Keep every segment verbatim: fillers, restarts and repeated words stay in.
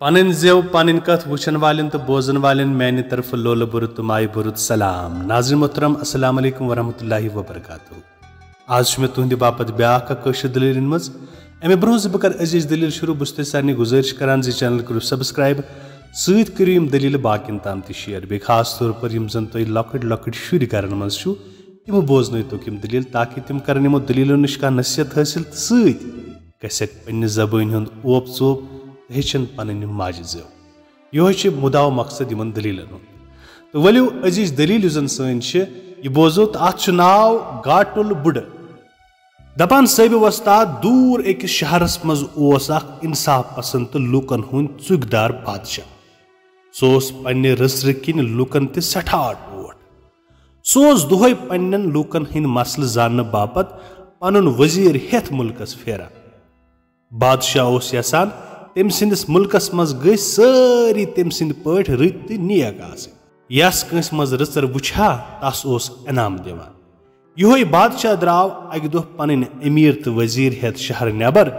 पानिन ज़ेव पानिन कथ वुचन वालें तो बोजन वालें मैंने तरफ लोल बुरुत तो माई बुरुत सलाम। नाज़रीन मोहतरम अस्सलाम वालेकुम वरहमतुल्लाहि वबरकातुहू। आज मे तुंद बापत ब्याह कश्मीर दलील मज अमे ब्रोज बह कर अजीज दलील शुरू। बुस सारे गुजारिश करान जी चैनल करू सब्सक्राइब सत करू यम दलील बाकिन तमाम शेयर बे खास तौर पर यम जन तुम लकट लकट शुरू घरन मज यमो बोजन तुक यम दलील ताकि तुम कर यमो दलीलों नश कह नसीहत हासिल तो सक पन्ने जबान हूं ओप चोप हेचन पन माजि ज़ेव। यो मुदाव मकसद इन दलीलन तो वलियो अजीज दलील जन सी बोजो तो अत नाव गाटुल बुड। दपान सब वस्ताद दूर अकिस शहरस मज इंसाफ पसंद तो लूकन हूंद चुगदार बादशाह। सोस पन्ने रस्र किन लूकन ते सठा टोट। सोस दोहै पन्नन लूकन हिंद मसल जानने बापत पनुन वजीर हेथ मुल्कस फेरा। बादशाह ओस यसान तम सिंदिस मुल्कस मज गई सारी तम सिंद पट रत नेक आस कंस मज रचर वुछा तस ओस इनाम दिवान। यो बादशाह द्राव अक दो पन अमीर तो वजीर हेत शहर नबर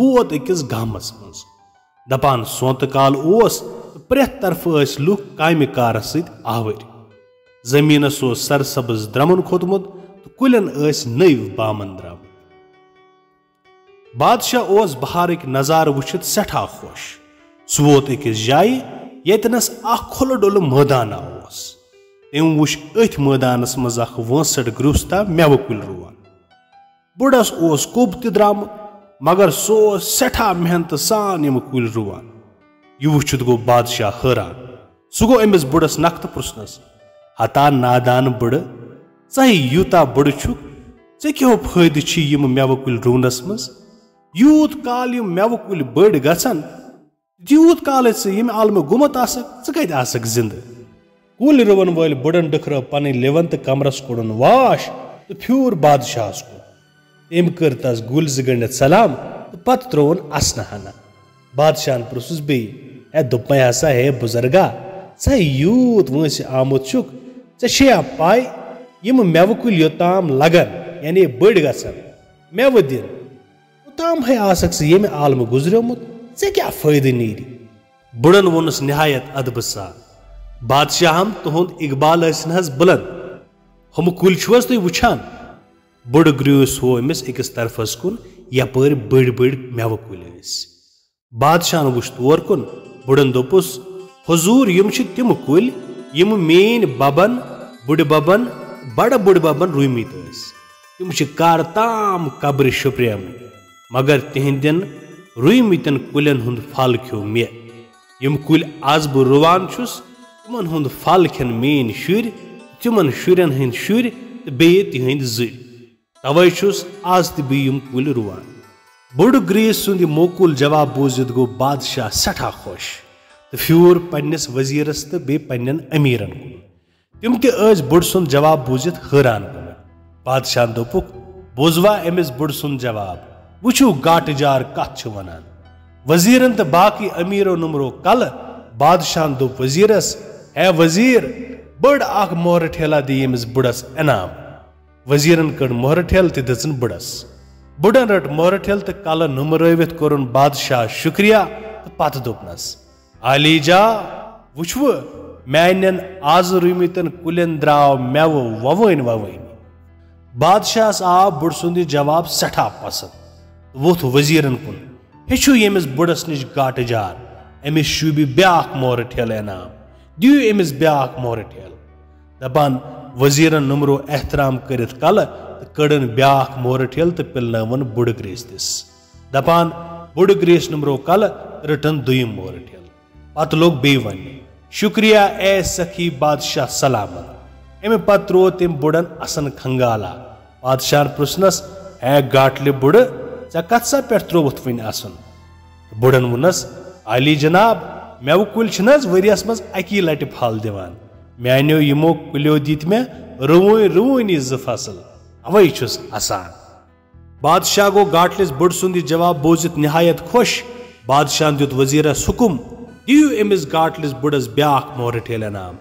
वोत अकिस गामस मज। दपान सोंत काल ओस प्रेत तरफ ऐस लूख काम कार आवर। जमीनस ओस सरसब्ज द्रमन खोदमुत तो कुलन ऐस नव बामन द्राम। बादशाह ओस बहारक नज़ार वुछित सठा खुश। सह वोत अकिस जाय यतनस खुल डुल मैदाना ओस। तम वुछ अथ मैदानस मज अख वसठ ग्रुस्ता मेव कुल रोन। बुढ़स ओस कोब त द्रामुत मगर सो सठा मेहनत सान यम कुल रोन। यह वुछित गो बादशाह हैरान। सह गो अमिस बुढ़स नख्त पुछनस हता नादान बुढ़ चे यूता बुढ़ छुक ऐ क्यों फायदे यम मेव कुल रोनस मज। यूत काल यम मेव कुल बड़ गसन यूत काल यम आलम गुमत आसक कत आसक जिंद। कुल रुवन वल बुढ़न डखर पन लिवन तो कमरस कोड़न वाश तो फ्यूर बादशाह को। तम कर तस गुल गंडित सलाम तो पत त्रोन असना हना। बादशाह पुरुस बे है दुप हसा हे बुजर्गा ऐ यूत वंस आमुत छुक ऐ पाय यम मेव कुल योताम लगन यानी बड़ गसन मेव दिन तम है आसक से यमे आलम गुजरमुत ऐ क्या फायदे नीरी। बुढ़न वोनस नहायत अदब सान बादशाह हम तुंद तो इकबाल ऐसन हज बुलंद हम कुल छो तुम वुछान। बुड़ ग्रीस हो अमिस अकिस तरफस कुन यपर बड़ बड़ मेव कुल। बादशाह वुछ तौर कुन बुढ़न दोपुस हुजूर यम तम कुल यम मेन बबन बुड़ बबन बड़ बुड़ बबन रूमित तम कार ताम कब्र शुप्रेम मगर तिहंदन रुमतन कुलन हुंद फल खो मे। यम कुल आज बह रुवान छुस तुमन हुंद फल खन मेन शुर तिमन शुरन हंद शुर तो बेय तिहंद जुर। तवे छुस आज त बे यम कुल रुवान। बुड़ ग्रीस सुंद मोकुल जवाब बूजित गो बादशाह सठा खुश तो फ्यूर पन्नस वजीरस तो बे पन्न अमीरन कुल। तम तेज बुड़ सुंद जवाब बूजित हैरान कुल। बादशाह दोपुक बोजवा अमिस बुड़ सुंद जवाब वुछू गाट जार कथ वनान। वजीरन तो बाकी अमीरों नुमरो कल। बादशाह दोप वजीरस है वजीर बड़ अख मोहर ठेला दी यमिस बुढ़स इनाम। वजीरन कड़ मोहर ठेल तो दचन बुढ़स। बुढ़न रट मोहर ठेल तो कल नुमरवित कोरुन बादशाह शुक्रिया तो पत दोपनस आली जा वुछव मैनन आज रुमितन कुलन द्राव मेव ववन ववन। बादशाह आव बुढ़ सुंद जवाब सठा पसंद। वोथ वजीरन कुन हेचु यमिस बुढ़स निश गाट जार अमिस शूबि ब्याक मोहर ठेल इनाम दियू अमिस ब्याक मोहर ठेल। दपान वजीरन नुमरो एहतराम करित कल कड़न ब्याक मोहर ठेल तो पिलनावन बुड़ ग्रीस दिस। दपान बुड़ ग्रीस नुमरो कल रटन दुयम मोहर ठेल। पत लोग बे वन शुक्रिया ए सखी बादशाह सलामत। अमे पत त्रो तम बुढ़न असन खंगाला। बादशाह पुरुषनस है गाटल बुड़ ऐ कत सा पे त्रोवुत वन असन। बुढ़न वोनस आली जनाब मेव कुल वरियस मज अकी लटि फल दिवान। मानो यमो कुलो दीत मे रुवई रुवनी ज फसल अवै छुस आसान। बादशाह गो गाटलिस बुढ़ सुंद जवाब बूजित नहायत खुश। बादशाह दियुत वजीरस हुकुम दियू अमिस गाटलिस बुढ़स ब्याक मोहर ठेल इनाम।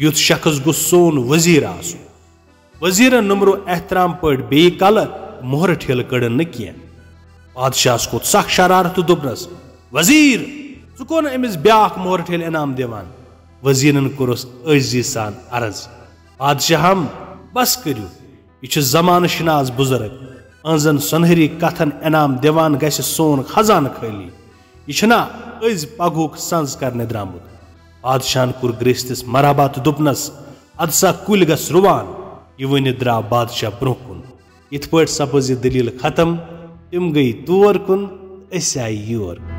युथ शख्स गो सोन वजीर आसु। वजीरन नुमरो एहतराम पट बे कल मोहर ठेल कड़न न कह। बादशाह कोत सख शरारत तो दुबरस वजीर चुको नमिस ब्याख मोहर ठेल इनाम दिवान। वजीरन कोरस अजी सान अर्ज, बादशाहम बस करू, यह जमान शनाज बुजुर्ग अंजन सोनहरी कथन इनाम दिवान गस सोन खजान खली, यह अज पगुक संज कर द्रामुत। बादशाहन कुर ग्रेस्तस मराबात दुपनस अदसा कुल गस रुवान। यह वन द्रा बादशाह ब्रो कुन, इत पट सपोज दलील खत्म। तिम गई तौर कुन, अस आई योर।